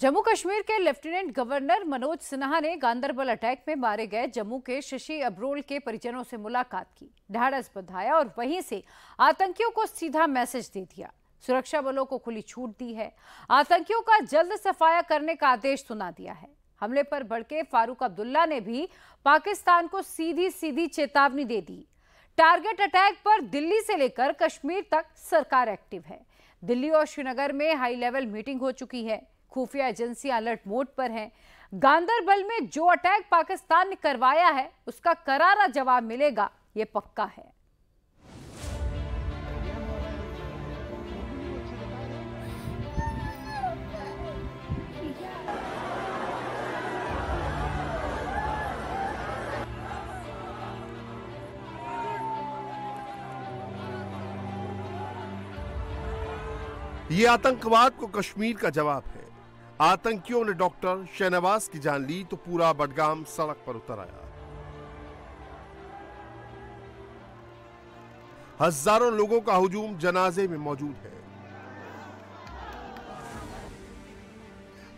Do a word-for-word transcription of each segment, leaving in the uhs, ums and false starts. जम्मू कश्मीर के lieutenant governor Manoj Sinha ने Ganderbal attack में मारे गए जम्मू के शशि अब्रोल के परिजनों से मुलाकात की, ढाढ़स बंधाया और वहीं से आतंकियों को सीधा मैसेज दे दिया। सुरक्षा बलों को खुली छूट दी है, आतंकियों का जल्द सफाया करने का आदेश सुना दिया है। हमले पर भड़के फारूक अब्दुल्ला ने भी पाकिस्तान को सीधी सीधी चेतावनी दे दी। टारगेट अटैक पर दिल्ली से लेकर कश्मीर तक सरकार एक्टिव है। दिल्ली और श्रीनगर में हाई लेवल मीटिंग हो चुकी है, खुफिया एजेंसियां अलर्ट मोड पर हैं। गांधरबल में जो अटैक पाकिस्तान ने करवाया है उसका करारा जवाब मिलेगा, ये पक्का है। ये आतंकवाद को कश्मीर का जवाब है। आतंकियों ने डॉक्टर शहनवाज की जान ली तो पूरा बडगाम सड़क पर उतर आया। हजारों लोगों का हुजूम जनाजे में मौजूद है।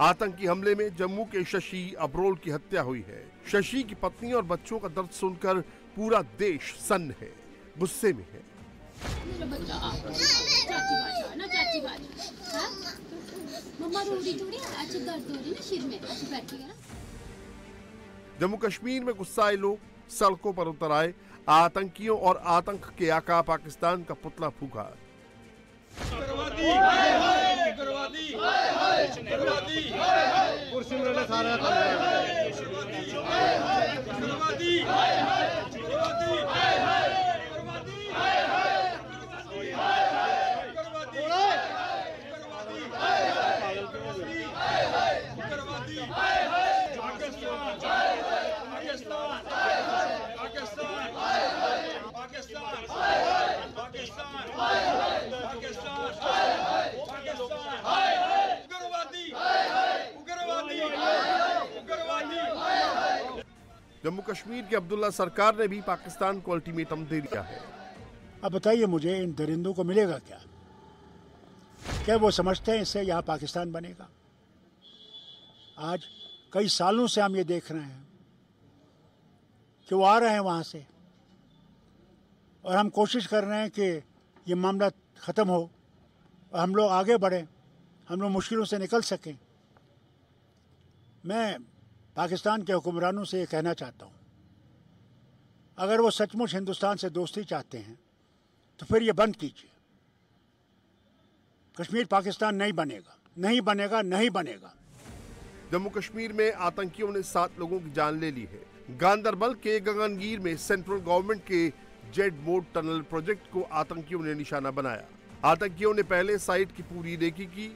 आतंकी हमले में जम्मू के शशि अब्रोल की हत्या हुई है। शशि की पत्नी और बच्चों का दर्द सुनकर पूरा देश सन्न है, गुस्से में है। जम्मू कश्मीर में गुस्साए लोग सड़कों पर उतर आए, आतंकियों और आतंक के आका पाकिस्तान का पुतला फूंका। जम्मू कश्मीर की अब्दुल्ला सरकार ने भी पाकिस्तान को अल्टीमेटम दे दिया है। अब बताइए मुझे, इन दरिंदों को मिलेगा क्या? क्या वो समझते हैं इससे यहाँ पाकिस्तान बनेगा? आज कई सालों से हम ये देख रहे हैं कि वो आ रहे हैं वहाँ से, और हम कोशिश कर रहे हैं कि ये मामला ख़त्म हो और हम लोग आगे बढ़ें, हम लोग मुश्किलों से निकल सकें। मैं पाकिस्तान के हुक्मरानों से ये कहना चाहता हूँ, अगर वो सचमुच हिंदुस्तान से दोस्ती चाहते हैं तो फिर ये बंद कीजिए। कश्मीर पाकिस्तान नहीं बनेगा, नहीं बनेगा, नहीं बनेगा। जम्मू कश्मीर में आतंकियों ने सात लोगों की जान ले ली है। गांधरबल के गगनगीर में सेंट्रल गवर्नमेंट के जेड मोड टनल प्रोजेक्ट को आतंकियों ने निशाना बनाया। आतंकियों ने पहले साइट की पूरी रेकी की,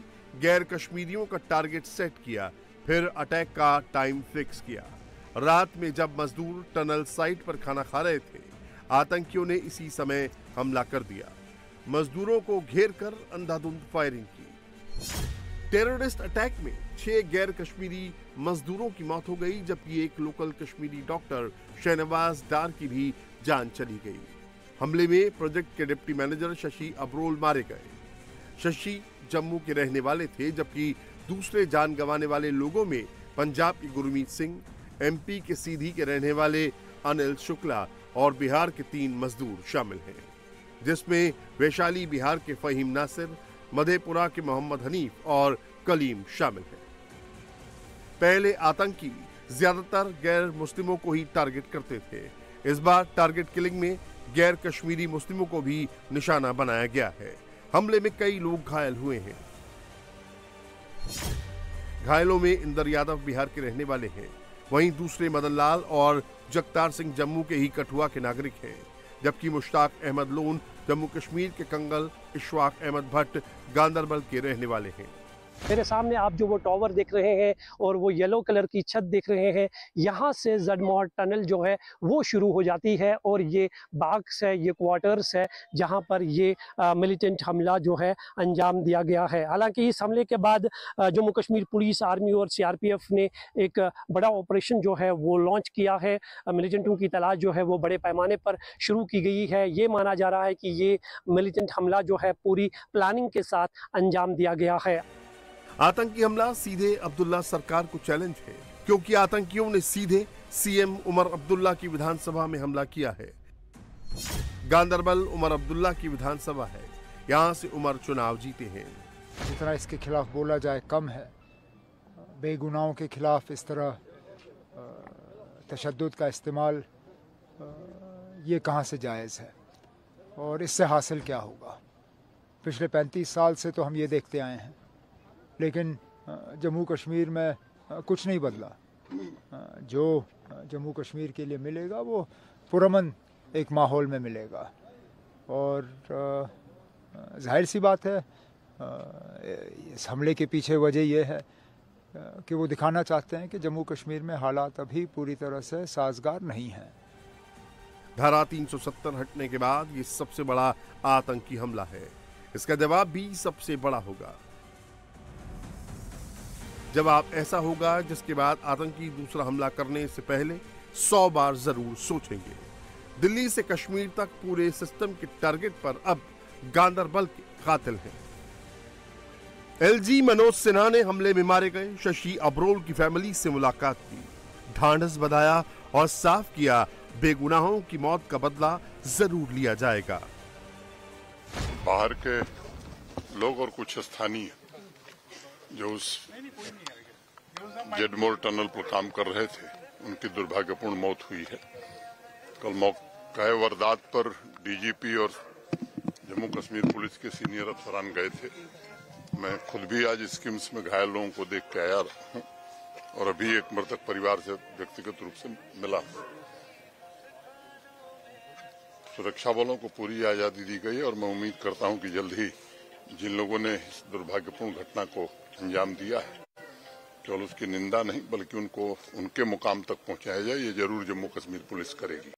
गैर कश्मीरियों का टारगेट सेट किया, फिर अटैक का टाइम फिक्स किया। रात में जब मजदूर टनल साइट पर खाना खा रहे थे, आतंकियों ने इसी समय हमला कर दिया। मजदूरों को घेर कर अंधाधुंध फायरिंग की। टेररिस्ट अटैक में छह गैर कश्मीरी मजदूरों की मौत हो गई, जबकि एक लोकल कश्मीरी डॉक्टर शहनवाज डार की भी जान चली गई। हमले में प्रोजेक्ट के डिप्टी मैनेजर शशि अब्रोल मारे गए। शशि जम्मू के रहने वाले थे, जबकि दूसरे जान गंवाने वाले लोगों में पंजाब के गुरमीत सिंह, एमपी के सीधी के रहने वाले अनिल शुक्ला और बिहार के तीन मजदूर शामिल हैं, जिसमें वैशाली बिहार के फहीम नासिर, मधेपुरा के मोहम्मद हनीफ और कलीम शामिल हैं। पहले आतंकी ज्यादातर गैर मुस्लिमों को ही टारगेट करते थे। इस बार टारगेट किलिंग में गैर कश्मीरी मुस्लिमों को भी निशाना बनाया गया है। हमले में कई लोग घायल हुए हैं। घायलों में इंदर यादव बिहार के रहने वाले हैं, वहीं दूसरे मदनलाल और जगतार सिंह जम्मू के ही कठुआ के नागरिक हैं, जबकि मुश्ताक अहमद लोन जम्मू कश्मीर के कंगल, इश्वाक अहमद भट्ट गांधरबल के रहने वाले हैं। मेरे सामने आप जो वो टावर देख रहे हैं और वो येलो कलर की छत देख रहे हैं, यहाँ से जडमोड टनल जो है वो शुरू हो जाती है और ये बाग्स है, ये क्वार्टर्स है, जहाँ पर ये मिलिटेंट हमला जो है अंजाम दिया गया है। हालांकि इस हमले के बाद जम्मू कश्मीर पुलिस, आर्मी और सीआरपीएफ ने एक बड़ा ऑपरेशन जो है वो लॉन्च किया है। मिलिटेंटों की तलाश जो है वो बड़े पैमाने पर शुरू की गई है। ये माना जा रहा है कि ये मिलिटेंट हमला जो है पूरी प्लानिंग के साथ अंजाम दिया गया है। आतंकी हमला सीधे अब्दुल्ला सरकार को चैलेंज है, क्योंकि आतंकियों ने सीधे सीएम उमर अब्दुल्ला की विधानसभा में हमला किया है। गांधरबल उमर अब्दुल्ला की विधानसभा है, यहाँ से उमर चुनाव जीते हैं। जितना इसके खिलाफ बोला जाए कम है। बेगुनाहों के खिलाफ इस तरह तशद्दुद का इस्तेमाल ये कहाँ से जायज़ है और इससे हासिल क्या होगा। पिछले पैंतीस साल से तो हम ये देखते आए हैं, लेकिन जम्मू कश्मीर में कुछ नहीं बदला। जो जम्मू कश्मीर के लिए मिलेगा वो पुरअमन एक माहौल में मिलेगा। और जाहिर सी बात है इस हमले के पीछे वजह यह है कि वो दिखाना चाहते हैं कि जम्मू कश्मीर में हालात अभी पूरी तरह से साजगार नहीं हैं। धारा तीन सौ सत्तर हटने के बाद ये सबसे बड़ा आतंकी हमला है, इसका जवाब भी सबसे बड़ा होगा। जवाब ऐसा होगा जिसके बाद आतंकी दूसरा हमला करने से पहले सौ बार जरूर सोचेंगे। दिल्ली से कश्मीर तक पूरे सिस्टम के टारगेट पर अब गांधरबल के कातिल हैं। एलजी मनोज सिन्हा ने हमले में मारे गए शशि अब्रोल की फैमिली से मुलाकात की, ढांढस बधाया और साफ किया बेगुनाहों की मौत का बदला जरूर लिया जाएगा। बाहर के लोग और कुछ स्थानीय जो उस जेडमोर टनल पर काम कर रहे थे उनकी दुर्भाग्यपूर्ण मौत हुई है। कल मौके वारदात पर डीजीपी और जम्मू कश्मीर पुलिस के सीनियर अफसरान गए थे। मैं खुद भी आज स्कीम्स में घायल लोगों को देख के आया हूँ और अभी एक मृतक परिवार से व्यक्तिगत रूप से मिला। सुरक्षा बलों को पूरी आजादी दी गई और मैं उम्मीद करता हूँ कि जल्द ही जिन लोगों ने इस दुर्भाग्यपूर्ण घटना को अंजाम दिया है केवल उसकी निंदा नहीं बल्कि उनको उनके मुकाम तक पहुँचाया जाए, ये जरूर जम्मू कश्मीर पुलिस करेगी।